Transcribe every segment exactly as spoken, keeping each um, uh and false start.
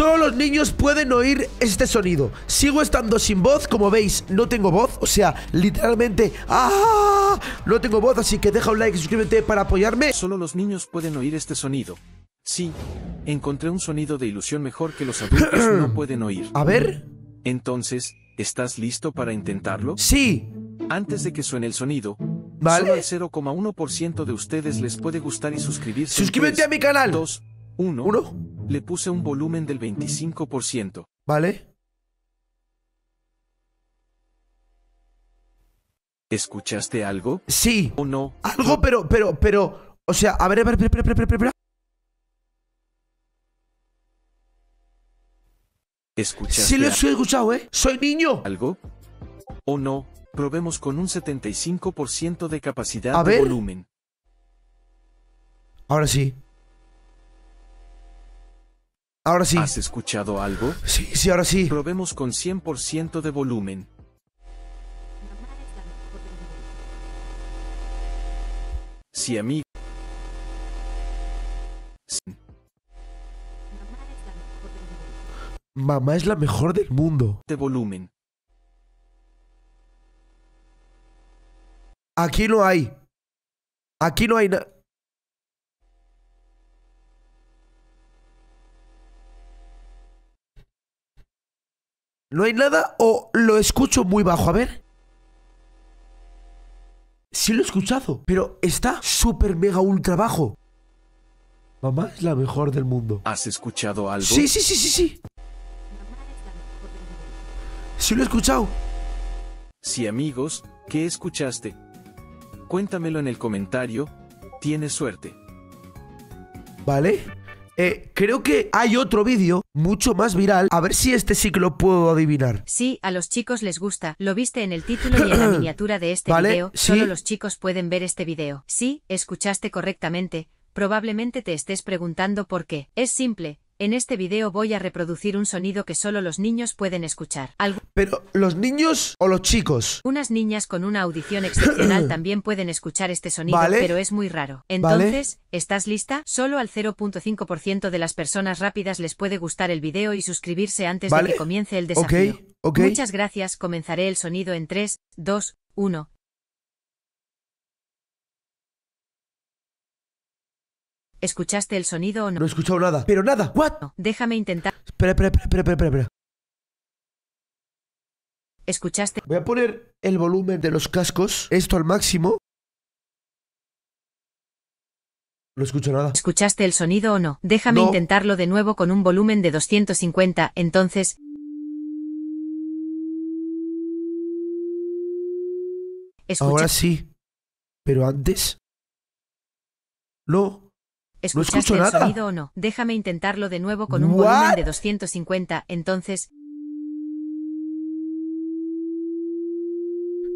Solo los niños pueden oír este sonido. Sigo estando sin voz, como veis, no tengo voz, o sea, literalmente ¡ah! No tengo voz, así que deja un like y suscríbete para apoyarme. Solo los niños pueden oír este sonido. Sí, encontré un sonido de ilusión mejor que los adultos no pueden oír. A ver. Entonces, ¿estás listo para intentarlo? Sí. Antes de que suene el sonido, ¿vale? Solo al cero coma uno por ciento de ustedes les puede gustar y suscribirse. Suscríbete tres, a mi canal. dos, uno. Le puse un volumen del veinticinco por ciento. ¿Vale? ¿Escuchaste algo? Sí. ¿O no? Algo, pero, pero, pero... O sea, a ver, a ver, espera, espera, espera, espera. ¿Escuchaste? Sí, lo he escuchado, ¿eh? Soy niño. ¿Algo? ¿O no? Probemos con un setenta y cinco por ciento de capacidad a de ver. Volumen. Ahora sí. Ahora sí. ¿Has escuchado algo? Sí, sí, ahora sí. Probemos con cien por ciento de volumen. Sí, amigo. Sí. Mamá es la mejor del mundo. De volumen. Aquí no hay. Aquí no hay nada. ¿No hay nada o lo escucho muy bajo? A ver. Sí lo he escuchado, pero está súper mega ultra bajo. Mamá es la mejor del mundo. ¿Has escuchado algo? Sí, sí, sí, sí, sí. Sí lo he escuchado. Sí, amigos, ¿qué escuchaste? Cuéntamelo en el comentario. Tienes suerte. Vale. Eh, creo que hay otro vídeo mucho más viral. A ver si este sí que lo puedo adivinar. Sí, a los chicos les gusta. Lo viste en el título y en la miniatura de este ¿Vale? vídeo. ¿Sí? Solo los chicos pueden ver este vídeo. Sí, escuchaste correctamente. Probablemente te estés preguntando por qué. Es simple. En este vídeo voy a reproducir un sonido que solo los niños pueden escuchar. Algu ¿Pero los niños o los chicos? Unas niñas con una audición excepcional también pueden escuchar este sonido, ¿Vale? pero es muy raro. Entonces, ¿Vale? ¿estás lista? Solo al cero coma cinco por ciento de las personas rápidas les puede gustar el vídeo y suscribirse antes ¿Vale? de que comience el desafío. Okay, okay. Muchas gracias, comenzaré el sonido en tres, dos, uno. ¿Escuchaste el sonido o no? No he escuchado nada. Pero nada. ¿What? No, déjame intentar. Espera, espera, espera, espera, espera. ¿Escuchaste? Voy a poner el volumen de los cascos. Esto al máximo. No escucho nada. ¿Escuchaste el sonido o no? Déjame no. intentarlo de nuevo con un volumen de doscientos cincuenta. Entonces... ¿Escuchaste? Ahora sí. Pero antes... No... ¿Escuchaste el sonido o no? Déjame intentarlo de nuevo con un volumen de doscientos cincuenta, entonces...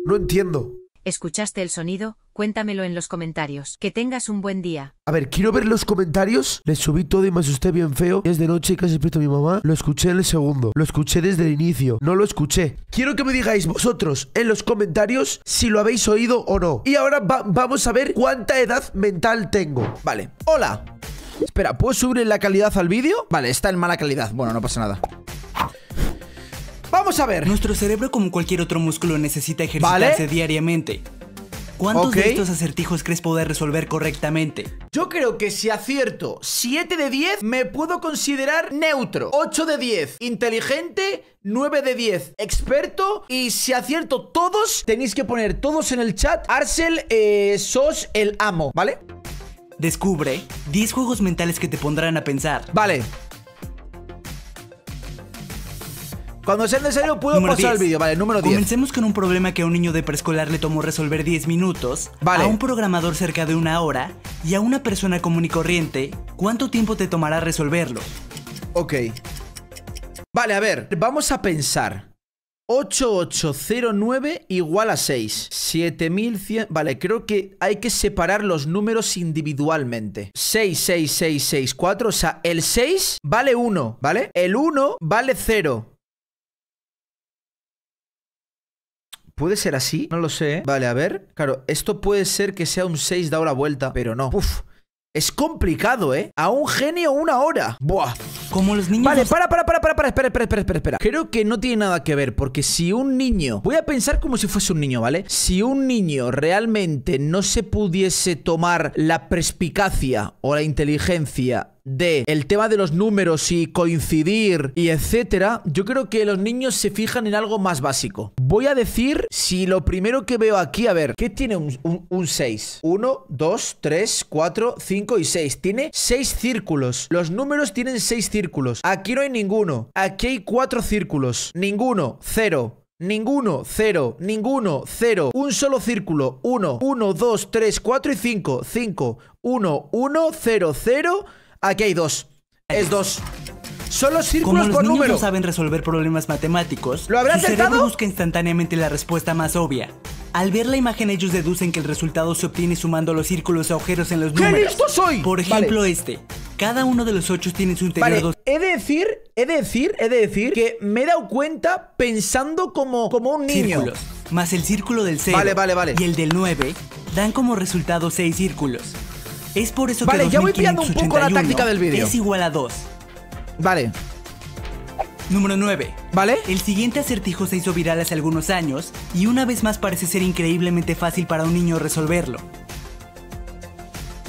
No entiendo. ¿Escuchaste el sonido? Cuéntamelo en los comentarios. Que tengas un buen día. A ver, quiero ver los comentarios. Les subí todo y me asusté bien feo. Es de noche y casi despierto a mi mamá. Lo escuché en el segundo. Lo escuché desde el inicio. No lo escuché. Quiero que me digáis vosotros en los comentarios si lo habéis oído o no. Y ahora va vamos a ver cuánta edad mental tengo. Vale. Hola. Espera, ¿puedo subir la calidad al vídeo? Vale, está en mala calidad. Bueno, no pasa nada. Vamos a ver. Nuestro cerebro, como cualquier otro músculo, necesita ejercitarse ¿Vale? diariamente. ¿Cuántos okay. de estos acertijos crees poder resolver correctamente? Yo creo que si acierto siete de diez, me puedo considerar neutro. ocho de diez, inteligente. nueve de diez, experto. Y si acierto todos, tenéis que poner todos en el chat. Arsel, eh, sos el amo, ¿vale? Descubre diez juegos mentales que te pondrán a pensar. Vale. Cuando sea necesario puedo número pasar diez. El vídeo, vale, número diez. Comencemos con un problema que a un niño de preescolar le tomó resolver diez minutos, vale. a un programador cerca de una hora y a una persona común y corriente, ¿cuánto tiempo te tomará resolverlo? Ok. Vale, a ver, vamos a pensar. ocho mil ochocientos nueve igual a seis. siete mil cien... Vale, creo que hay que separar los números individualmente. seis, seis, seis, seis, cuatro, o sea, el seis vale uno, ¿vale? El uno vale cero. ¿Puede ser así? No lo sé. Vale, a ver. Claro, esto puede ser que sea un seis dado la vuelta, pero no. Uf. Es complicado, ¿eh? A un genio una hora. Buah. Como los niños... Vale, para, para, para, para, para, espera, espera, espera, espera, espera. Creo que no tiene nada que ver, porque si un niño... Voy a pensar como si fuese un niño, ¿vale? Si un niño realmente no se pudiese tomar la perspicacia o la inteligencia de el tema de los números y coincidir y etcétera, yo creo que los niños se fijan en algo más básico. Voy a decir, si lo primero que veo aquí, a ver, ¿qué tiene un seis? uno, dos, tres, cuatro, cinco y seis. Tiene seis círculos. Los números tienen seis círculos. Aquí no hay ninguno. Aquí hay cuatro círculos. Ninguno, cero. Ninguno, cero, ninguno, cero. Un solo círculo, uno, uno, dos, tres, cuatro y cinco. cinco, uno, uno, cero, cero. Aquí hay dos. Es dos. Son los círculos por número. Como los niños no saben resolver problemas matemáticos, ¿lo habrás tentado? Su cerebro busca instantáneamente la respuesta más obvia. Al ver la imagen ellos deducen que el resultado se obtiene sumando los círculos o agujeros en los números. ¡Qué listo soy! Por ejemplo, vale. este. Cada uno de los ocho tiene su interior dos. Vale, he de decir, he de decir, he de decir que me he dado cuenta pensando como, como un niño. Círculos, más el círculo del cero vale, vale, vale. y el del nueve dan como resultado seis círculos. Es por eso que vale, ya voy pillando un poco la táctica del vídeo. Es igual a dos. Vale. Número nueve. ¿Vale? El siguiente acertijo se hizo viral hace algunos años y una vez más parece ser increíblemente fácil para un niño resolverlo.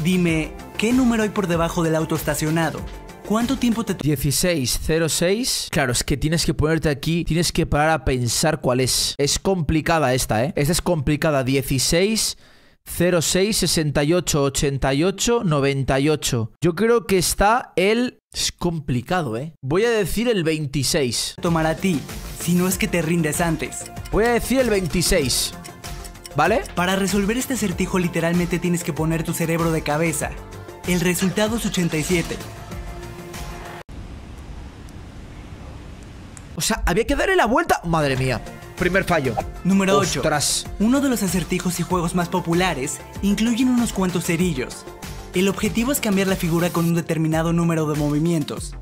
Dime, ¿qué número hay por debajo del auto estacionado? ¿Cuánto tiempo te toma? dieciséis, cero seis. Claro, es que tienes que ponerte aquí, tienes que parar a pensar cuál es. Es complicada esta, ¿eh? Esta es complicada. dieciséis, cero seis, sesenta y ocho, ochenta y ocho, noventa y ocho. Yo creo que está el... Es complicado, ¿eh? Voy a decir el veintiséis. Tomar a ti, si no es que te rindes antes. Voy a decir el veintiséis. ¿Vale? Para resolver este acertijo literalmente tienes que poner tu cerebro de cabeza. El resultado es ochenta y siete. O sea, había que darle la vuelta. Madre mía. Primer fallo. Número ocho. Ostras. Uno de los acertijos y juegos más populares incluyen unos cuantos cerillos. El objetivo es cambiar la figura con un determinado número de movimientos.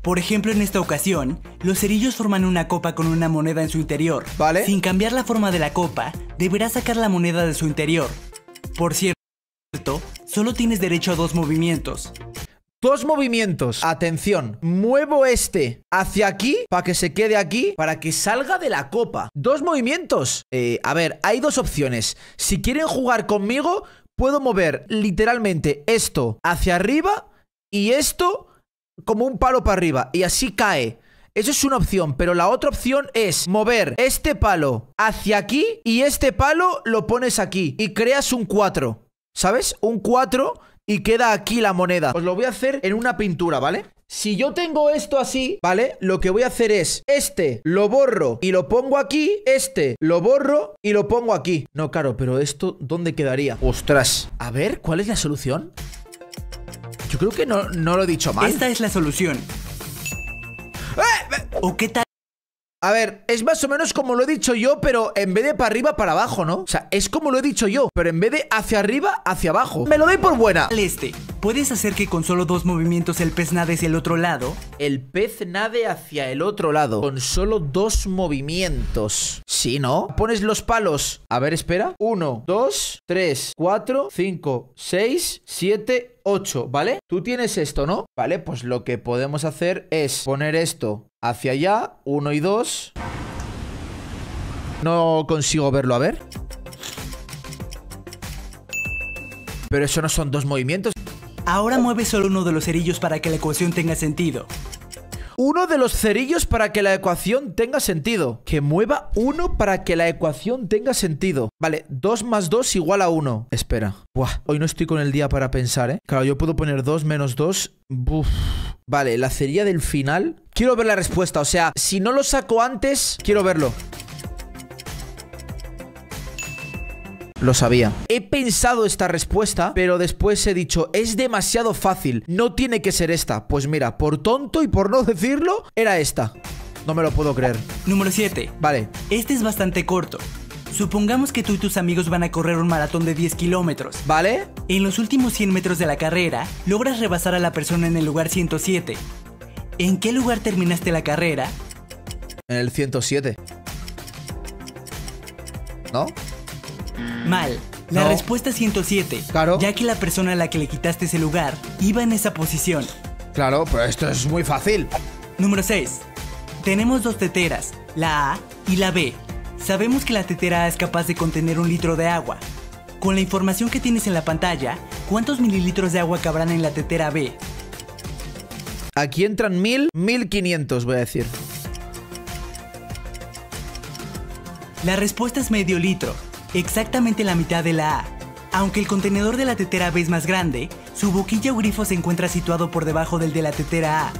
Por ejemplo, en esta ocasión, los cerillos forman una copa con una moneda en su interior. Vale. Sin cambiar la forma de la copa, deberás sacar la moneda de su interior. Por cierto, solo tienes derecho a dos movimientos. Dos movimientos. Atención. Muevo este hacia aquí para que se quede aquí, para que salga de la copa. Dos movimientos. Eh, a ver, hay dos opciones. Si quieren jugar conmigo, puedo mover literalmente esto hacia arriba y esto como un palo para arriba. Y así cae. Eso es una opción. Pero la otra opción es mover este palo hacia aquí y este palo lo pones aquí. Y creas un cuatro. ¿Sabes? Un cuatro... Y queda aquí la moneda. Os lo voy a hacer en una pintura, ¿vale? Si yo tengo esto así, ¿vale? Lo que voy a hacer es, este lo borro y lo pongo aquí, este lo borro y lo pongo aquí. No, claro, pero esto, ¿dónde quedaría? Ostras. A ver, ¿cuál es la solución? Yo creo que no, no lo he dicho mal. Esta es la solución. ¡Eh! ¿O qué tal? A ver, es más o menos como lo he dicho yo, pero en vez de para arriba, para abajo, ¿no? O sea, es como lo he dicho yo, pero en vez de hacia arriba, hacia abajo. Me lo doy por buena. Este, puedes hacer que con solo dos movimientos el pez nade hacia el otro lado. El pez nade hacia el otro lado. Con solo dos movimientos. Sí, ¿no? Pones los palos. A ver, espera. Uno, dos, tres, cuatro, cinco, seis, siete, ocho, ¿vale? Tú tienes esto, ¿no? Vale, pues lo que podemos hacer es poner esto hacia allá, uno y dos. No consigo verlo, a ver. Pero eso no son dos movimientos. Ahora mueve solo uno de los cerillos para que la ecuación tenga sentido. Uno de los cerillos para que la ecuación tenga sentido. Que mueva uno para que la ecuación tenga sentido. Vale, dos más dos igual a uno. Espera. Buah, hoy no estoy con el día para pensar, ¿eh? Claro, yo puedo poner dos menos dos. Buf. Vale, la cerilla del final. Quiero ver la respuesta, o sea, si no lo saco antes, quiero verlo. Lo sabía. He pensado esta respuesta, pero después he dicho, es demasiado fácil, no tiene que ser esta. Pues mira, por tonto y por no decirlo, era esta. No me lo puedo creer. Número siete. Vale. Este es bastante corto. Supongamos que tú y tus amigos van a correr un maratón de diez kilómetros. ¿Vale? En los últimos cien metros de la carrera, logras rebasar a la persona en el lugar ciento siete. ¿En qué lugar terminaste la carrera? En el ciento siete. ¿No? Mal, La no. respuesta es ciento siete. Claro. Ya que la persona a la que le quitaste ese lugar iba en esa posición. Claro, pero esto es muy fácil. Número seis. Tenemos dos teteras, la A y la be. Sabemos que la tetera A es capaz de contener un litro de agua. Con la información que tienes en la pantalla, ¿cuántos mililitros de agua cabrán en la tetera be? Aquí entran mil, mil quinientos, voy a decir. La respuesta es medio litro, exactamente la mitad de la A. Aunque el contenedor de la tetera be es más grande, su boquilla o grifo se encuentra situado por debajo del de la tetera A.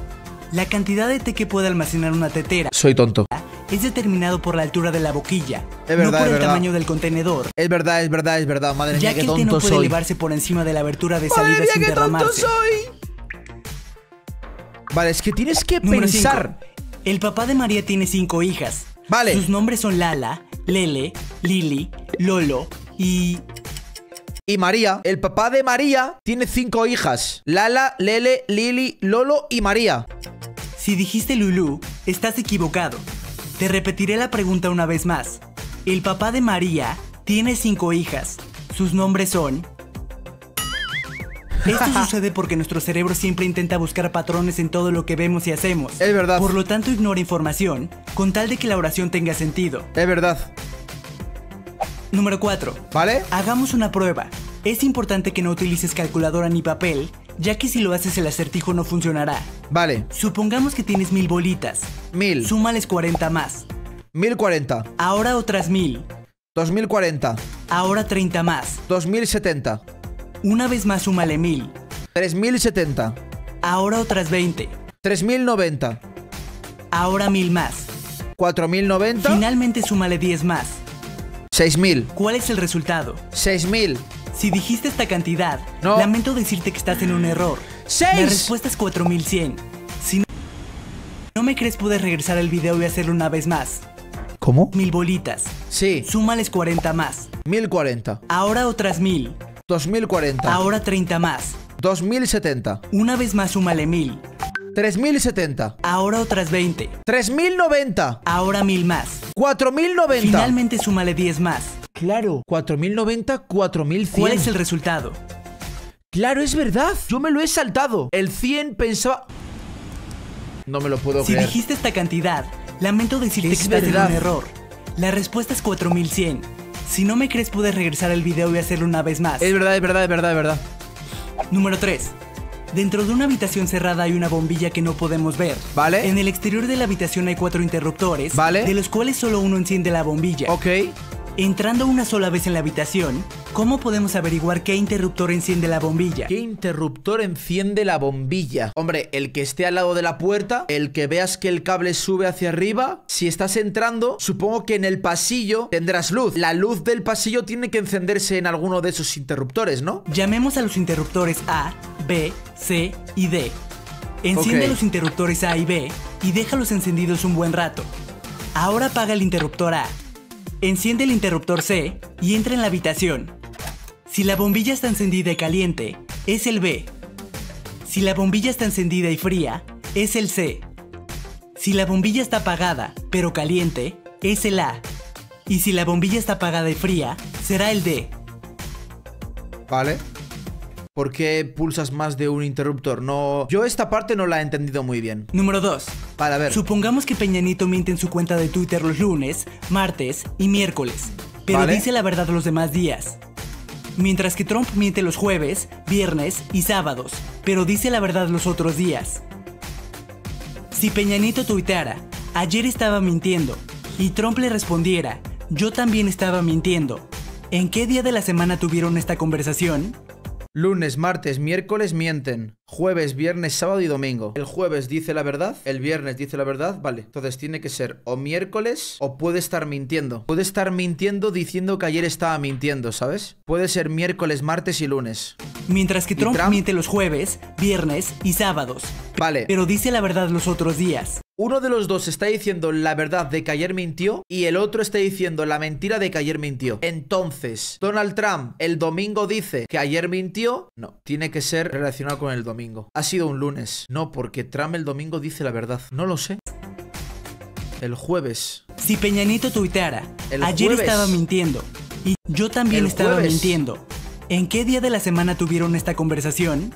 La cantidad de té que puede almacenar una tetera Soy tonto. es determinado por la altura de la boquilla, es verdad, no por es el verdad. tamaño del contenedor. Es verdad, es verdad, es verdad. Madre mía, qué tonto soy. Ya que el té no puede soy. elevarse por encima de la abertura de salida Madre mía, sin qué derramarse. Tonto soy. Vale, es que tienes que Número pensar. cinco. El papá de María tiene cinco hijas. Vale. Sus nombres son Lala, Lele, Lili, Lolo y... Y María. El papá de María tiene cinco hijas. Lala, Lele, Lili, Lolo y María. Si dijiste Lulú, estás equivocado. Te repetiré la pregunta una vez más. El papá de María tiene cinco hijas. Sus nombres son... Esto sucede porque nuestro cerebro siempre intenta buscar patrones en todo lo que vemos y hacemos. Es verdad. Por lo tanto, ignora información con tal de que la oración tenga sentido. Es verdad. Número cuatro. ¿Vale? Hagamos una prueba. Es importante que no utilices calculadora ni papel, ya que si lo haces el acertijo no funcionará. Vale. Supongamos que tienes mil bolitas. Mil. Súmales cuarenta más. Mil cuarenta. Ahora otras mil. Dos mil cuarenta. Ahora treinta más. Dos mil setenta. Una vez más súmale mil. Tres mil setenta. Ahora otras veinte. Tres mil noventa. Ahora mil más. Cuatro mil noventa. Finalmente súmale diez más. Seis mil. ¿Cuál es el resultado? Seis mil. Si dijiste esta cantidad, no. lamento decirte que estás en un error. ¡Seis! La respuesta es cuatro mil cien. Si no, no me crees, puedes regresar al video y hacerlo una vez más. ¿Cómo? Mil bolitas. Sí. Súmales cuarenta más. mil cuarenta. Ahora otras mil. dos mil cuarenta. Ahora treinta más. dos mil setenta. Una vez más súmale mil. tres mil setenta. Ahora otras veinte. tres mil noventa. Ahora mil más. cuatro mil noventa. Finalmente súmale diez más. Claro, cuatro mil noventa, cuatro mil cien. ¿Cuál es el resultado? Claro, es verdad, yo me lo he saltado. El cien pensaba... No me lo puedo creer. Si dijiste esta cantidad, lamento decirte que estás en un error. La respuesta es cuatro mil cien. Si no me crees, puedes regresar al video y hacerlo una vez más. Es verdad, es verdad, es verdad, es verdad. Número tres. Dentro de una habitación cerrada hay una bombilla que no podemos ver. Vale. En el exterior de la habitación hay cuatro interruptores. Vale. De los cuales solo uno enciende la bombilla. Ok. Entrando una sola vez en la habitación, ¿cómo podemos averiguar qué interruptor enciende la bombilla? ¿Qué interruptor enciende la bombilla? Hombre, el que esté al lado de la puerta, el que veas que el cable sube hacia arriba. Si estás entrando, supongo que en el pasillo tendrás luz. La luz del pasillo tiene que encenderse en alguno de esos interruptores, ¿no? Llamemos a los interruptores A, be, ce y de. Enciende okay. los interruptores A y be y déjalos encendidos un buen rato. Ahora apaga el interruptor A. Enciende el interruptor ce y entra en la habitación. Si la bombilla está encendida y caliente, es el be. Si la bombilla está encendida y fría, es el ce. Si la bombilla está apagada, pero caliente, es el a. Y si la bombilla está apagada y fría, será el de. Vale. ¿Por qué pulsas más de un interruptor? No, yo esta parte no la he entendido muy bien. Número dos. Para ver. Supongamos que Peñanito miente en su cuenta de Twitter los lunes, martes y miércoles, pero ¿Vale? dice la verdad los demás días. Mientras que Trump miente los jueves, viernes y sábados, pero dice la verdad los otros días. Si Peñanito tuiteara, ayer estaba mintiendo, y Trump le respondiera, yo también estaba mintiendo, ¿en qué día de la semana tuvieron esta conversación? Lunes, martes, miércoles mienten. Jueves, viernes, sábado y domingo. El jueves dice la verdad, el viernes dice la verdad. Vale, entonces tiene que ser o miércoles o puede estar mintiendo. Puede estar mintiendo diciendo que ayer estaba mintiendo, ¿sabes? Puede ser miércoles, martes y lunes. Mientras que Trump, Trump miente los jueves, viernes y sábados. Vale. Pero dice la verdad los otros días. Uno de los dos está diciendo la verdad de que ayer mintió y el otro está diciendo la mentira de que ayer mintió. Entonces, Donald Trump el domingo dice que ayer mintió. No, tiene que ser relacionado con el domingo. Ha sido un lunes. No, porque Trump el domingo dice la verdad. No lo sé. El jueves. Si Peñanito tuiteara, el ayer jueves. estaba mintiendo, Y yo también estaba mintiendo. ¿En qué día de la semana tuvieron esta conversación?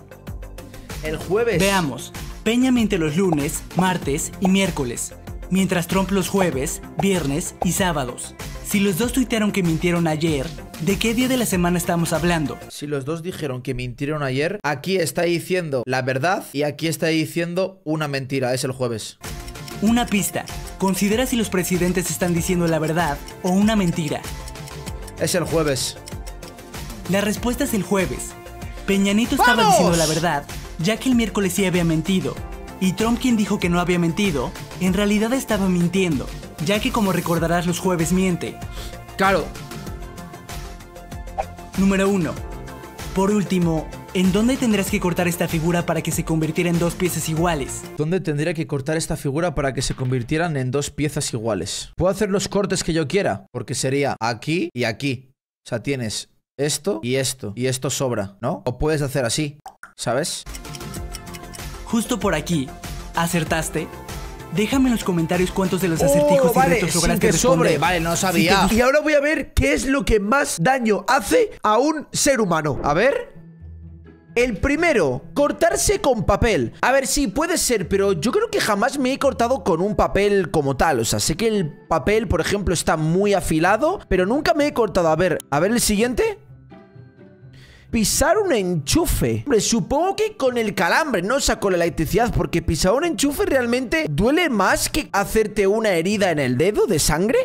El jueves. Veamos. Peña miente los lunes, martes y miércoles, mientras Trump los jueves, viernes y sábados. Si los dos tuitearon que mintieron ayer, ¿de qué día de la semana estamos hablando? Si los dos dijeron que mintieron ayer, aquí está diciendo la verdad y aquí está diciendo una mentira, es el jueves. Una pista. Considera si los presidentes están diciendo la verdad o una mentira. Es el jueves. La respuesta es el jueves. Peñanito estaba ¡Vamos! diciendo la verdad, ya que el miércoles sí había mentido. Y Trump, quien dijo que no había mentido, en realidad estaba mintiendo, ya que, como recordarás, los jueves miente. Claro. Número uno. Por último, ¿en dónde tendrás que cortar esta figura para que se convirtiera en dos piezas iguales? ¿Dónde tendría que cortar esta figura para que se convirtieran en dos piezas iguales? Puedo hacer los cortes que yo quiera, porque sería aquí y aquí. O sea, tienes esto y esto, y esto sobra, ¿no? O puedes hacer así, ¿sabes? Justo por aquí. ¿Acertaste? Déjame en los comentarios cuántos de los oh, acertijos vale, y retos lograste responder. Vale, no sabía. Y ahora voy a ver qué es lo que más daño hace a un ser humano. A ver. El primero, cortarse con papel. A ver, sí, puede ser, pero yo creo que jamás me he cortado con un papel como tal. O sea, sé que el papel, por ejemplo, está muy afilado, pero nunca me he cortado. A ver, a ver el siguiente. Pisar un enchufe. Hombre, supongo que con el calambre, no, o sea, con la electricidad, porque pisar un enchufe realmente duele más que hacerte una herida en el dedo de sangre.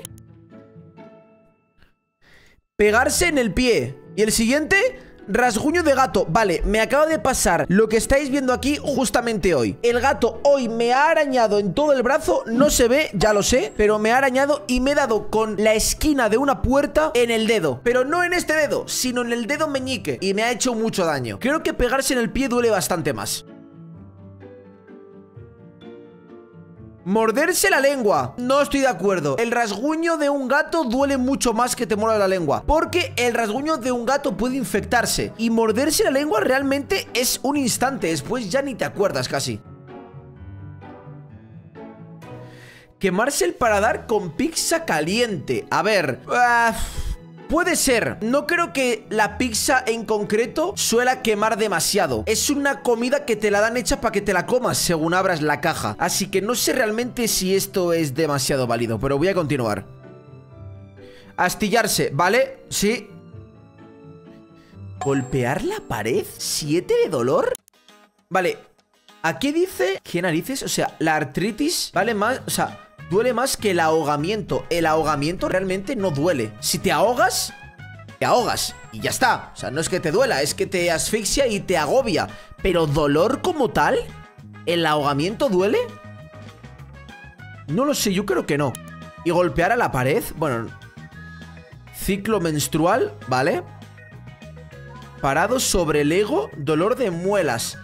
Pegarse en el pie. Y el siguiente, rasguño de gato. Vale, me acaba de pasar lo que estáis viendo aquí justamente hoy. El gato hoy me ha arañado en todo el brazo. No se ve, ya lo sé, pero me ha arañado y me he dado con la esquina de una puerta en el dedo. Pero no en este dedo, sino en el dedo meñique. Y me ha hecho mucho daño. Creo que pegarse en el pie duele bastante más. Morderse la lengua. No estoy de acuerdo. El rasguño de un gato duele mucho más que te muera la lengua, porque el rasguño de un gato puede infectarse, y morderse la lengua realmente es un instante. Después ya ni te acuerdas casi. Quemarse el paladar con pizza caliente. A ver... Uh... Puede ser. No creo que la pizza en concreto suela quemar demasiado. Es una comida que te la dan hecha para que te la comas según abras la caja. Así que no sé realmente si esto es demasiado válido, pero voy a continuar. Astillarse, ¿vale? Sí. ¿Golpear la pared? ¿Siete de dolor? Vale. Aquí dice... ¿Qué narices? O sea, la artritis vale más... O sea... Duele más que el ahogamiento. El ahogamiento realmente no duele. Si te ahogas, te ahogas y ya está. O sea, no es que te duela, es que te asfixia y te agobia. Pero dolor como tal, ¿el ahogamiento duele? No lo sé, yo creo que no. ¿Y golpear a la pared? Bueno, ciclo menstrual, ¿vale? Parado sobre el ego, dolor de muelas.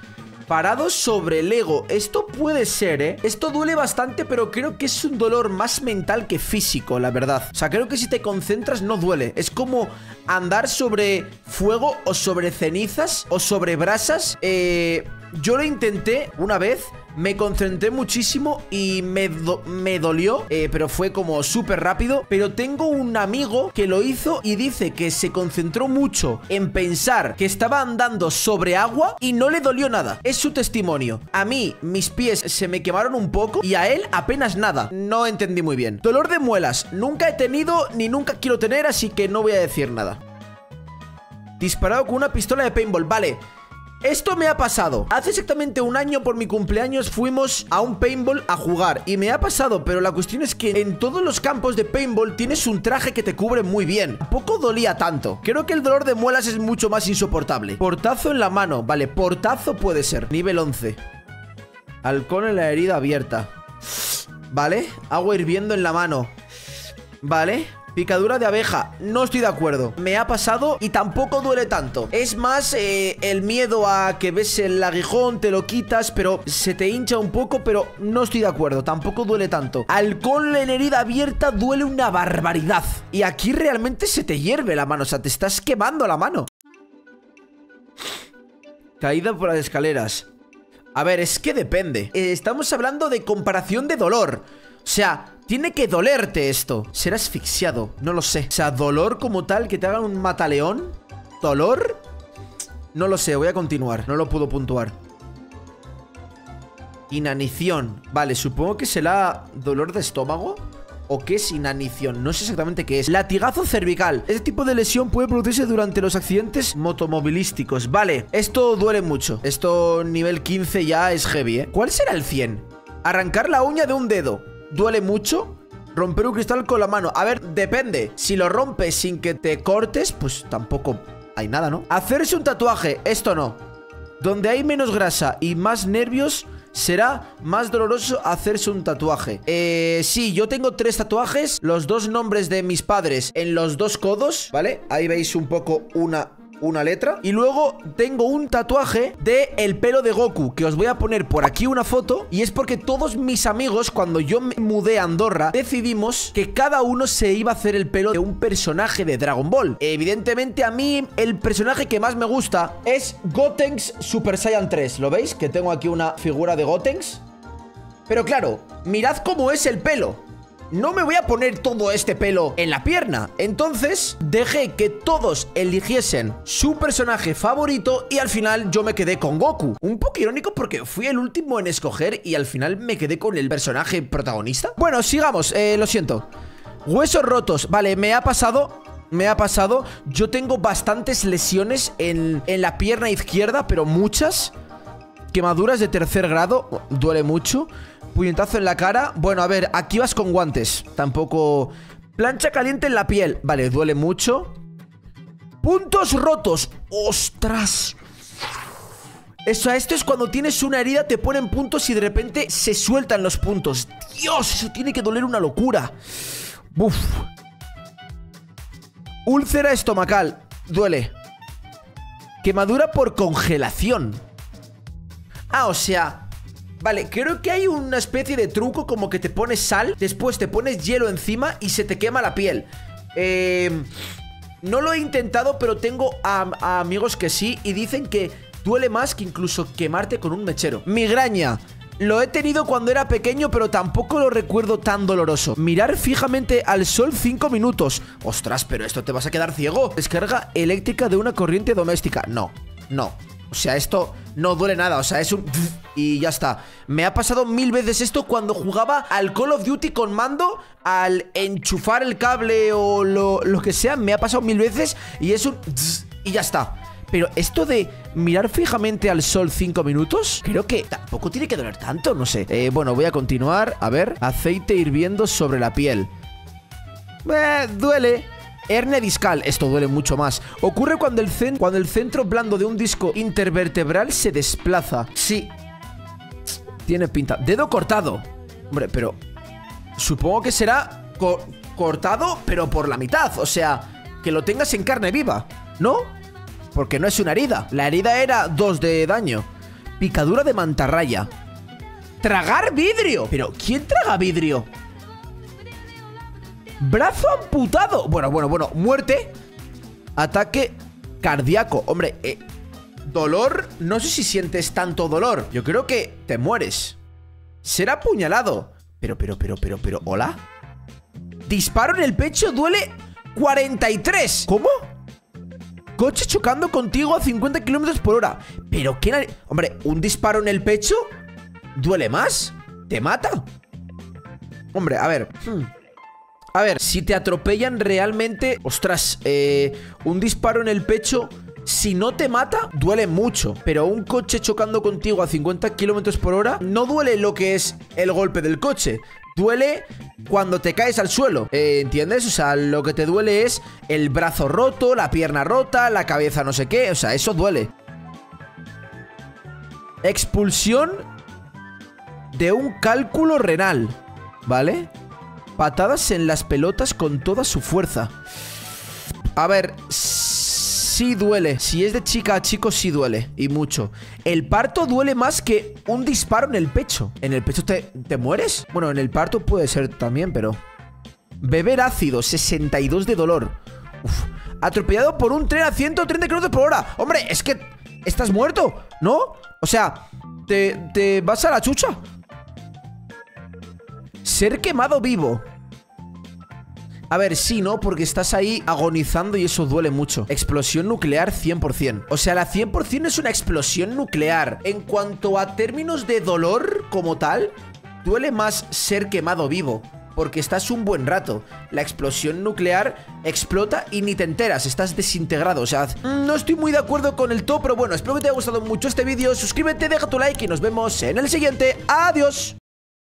Parado sobre el ego. Esto puede ser, ¿eh? Esto duele bastante, pero creo que es un dolor más mental que físico, la verdad. O sea, creo que si te concentras no duele. Es como andar sobre fuego o sobre cenizas o sobre brasas. Eh, yo lo intenté una vez. Me concentré muchísimo y me, do me dolió, eh, pero fue como súper rápido. Pero tengo un amigo que lo hizo y dice que se concentró mucho en pensar que estaba andando sobre agua y no le dolió nada. Es su testimonio. A mí, mis pies se me quemaron un poco y a él apenas nada. No entendí muy bien. Dolor de muelas. Nunca he tenido ni nunca quiero tener, así que no voy a decir nada. Disparado con una pistola de paintball. Vale. Esto me ha pasado. Hace exactamente un año por mi cumpleaños fuimos a un paintball a jugar y me ha pasado, pero la cuestión es que en todos los campos de paintball tienes un traje que te cubre muy bien. Tampoco dolía tanto. Creo que el dolor de muelas es mucho más insoportable. Portazo en la mano. Vale, portazo puede ser. Nivel once. Alcohol en la herida abierta. Vale, agua hirviendo en la mano. Vale. Picadura de abeja, no estoy de acuerdo. Me ha pasado y tampoco duele tanto. Es más eh, el miedo a que ves el aguijón, te lo quitas, pero se te hincha un poco, pero no estoy de acuerdo, tampoco duele tanto. Alcohol en herida abierta duele una barbaridad. Y aquí realmente se te hierve la mano, o sea, te estás quemando la mano. Caída por las escaleras. A ver, es que depende. eh, Estamos hablando de comparación de dolor. O sea, Tiene que dolerte esto. Ser asfixiado, no lo sé. O sea, dolor como tal, que te hagan un mataleón. ¿Dolor? No lo sé, voy a continuar. No lo puedo puntuar. Inanición. Vale, supongo que será dolor de estómago. ¿O qué es inanición? No sé exactamente qué es. Latigazo cervical. Este tipo de lesión puede producirse durante los accidentes motomovilísticos. Vale, esto duele mucho. Esto nivel quince ya es heavy, ¿eh? ¿Cuál será el cien? Arrancar la uña de un dedo. ¿Duele mucho? Romper un cristal con la mano. A ver, depende. Si lo rompes sin que te cortes, pues tampoco hay nada, ¿no? Hacerse un tatuaje. Esto no. Donde hay menos grasa y más nervios... será más doloroso hacerse un tatuaje. Eh, sí, yo tengo tres tatuajes. Los dos nombres de mis padres en los dos codos, ¿vale? Ahí veis un poco una, una letra. Y luego tengo un tatuaje de el pelo de Goku, que os voy a poner por aquí una foto. Y es porque todos mis amigos, cuando yo me mudé a Andorra, decidimos que cada uno se iba a hacer el pelo de un personaje de Dragon Ball. Evidentemente a mí el personaje que más me gusta es Gotenks Super Saiyan tres. ¿Lo veis? Que tengo aquí una figura de Gotenks. Pero claro, mirad cómo es el pelo. No me voy a poner todo este pelo en la pierna. Entonces dejé que todos eligiesen su personaje favorito y al final yo me quedé con Goku. Un poco irónico porque fui el último en escoger y al final me quedé con el personaje protagonista. Bueno, sigamos, eh, lo siento. Huesos rotos, vale, me ha pasado... Me ha pasado, yo tengo bastantes lesiones en, en la pierna izquierda, pero muchas. Quemaduras de tercer grado, duele mucho. Puñetazo en la cara. Bueno, a ver, aquí vas con guantes. Tampoco... Plancha caliente en la piel. Vale, duele mucho. Puntos rotos. ¡Ostras! Eso, esto es cuando tienes una herida, te ponen puntos y de repente se sueltan los puntos. ¡Dios! Eso tiene que doler una locura. ¡Buf! Úlcera estomacal. Duele. Quemadura por congelación. Ah, o sea... Vale, creo que hay una especie de truco como que te pones sal, después te pones hielo encima y se te quema la piel. Eh, no lo he intentado, pero tengo a, a amigos que sí y dicen que duele más que incluso quemarte con un mechero. Migraña. Lo he tenido cuando era pequeño, pero tampoco lo recuerdo tan doloroso. Mirar fijamente al sol cinco minutos. Ostras, pero esto te vas a quedar ciego. Descarga eléctrica de una corriente doméstica. No, no. O sea, esto no duele nada, o sea, es un... Y ya está. Me ha pasado mil veces esto cuando jugaba al Call of Duty con mando. Al enchufar el cable o lo, lo que sea, me ha pasado mil veces. Y es un... Y ya está. Pero esto de mirar fijamente al sol cinco minutos, creo que tampoco tiene que doler tanto, no sé. eh, Bueno, voy a continuar, a ver. Aceite hirviendo sobre la piel. eh, Duele. Hernia discal, esto duele mucho más. Ocurre cuando el, cuando el centro blando de un disco intervertebral se desplaza. Sí. Tiene pinta. Dedo cortado. Hombre, pero... Supongo que será co cortado, pero por la mitad. O sea, que lo tengas en carne viva, ¿no? Porque no es una herida. La herida era dos de daño. Picadura de mantarraya. Tragar vidrio. Pero, ¿quién traga vidrio? Brazo amputado. Bueno, bueno, bueno. Muerte. Ataque cardíaco. Hombre, eh, dolor. No sé si sientes tanto dolor. Yo creo que te mueres. Será apuñalado. Pero, pero, pero, pero, pero. ¿Hola? Disparo en el pecho. Duele cuarenta y tres. ¿Cómo? Coche chocando contigo a cincuenta kilómetros por hora. Pero, ¿qué? Hombre, un disparo en el pecho duele más. Te mata. Hombre, a ver. Hmm. A ver, si te atropellan realmente... Ostras, eh, un disparo en el pecho, si no te mata, duele mucho. Pero un coche chocando contigo a cincuenta kilómetros por hora, no duele lo que es el golpe del coche. Duele cuando te caes al suelo, eh, ¿entiendes? O sea, lo que te duele es el brazo roto, la pierna rota, la cabeza no sé qué. O sea, eso duele. Expulsión de un cálculo renal, ¿vale? Patadas en las pelotas con toda su fuerza. A ver, sí duele. Si es de chica a chico, sí duele. Y mucho. El parto duele más que un disparo en el pecho. ¿En el pecho te, te mueres? Bueno, en el parto puede ser también, pero... Beber ácido, sesenta y dos de dolor. Uf. Atropellado por un tren a ciento treinta kilómetros por hora. Hombre, es que... Estás muerto, ¿no? O sea, te, te vas a la chucha. Ser quemado vivo. A ver, sí, ¿no? Porque estás ahí agonizando y eso duele mucho. Explosión nuclear cien por ciento. O sea, la cien por ciento es una explosión nuclear. En cuanto a términos de dolor como tal, duele más ser quemado vivo, porque estás un buen rato. La explosión nuclear explota y ni te enteras, estás desintegrado. O sea, no estoy muy de acuerdo con el top, pero bueno, espero que te haya gustado mucho este vídeo. Suscríbete, deja tu like y nos vemos en el siguiente. ¡Adiós!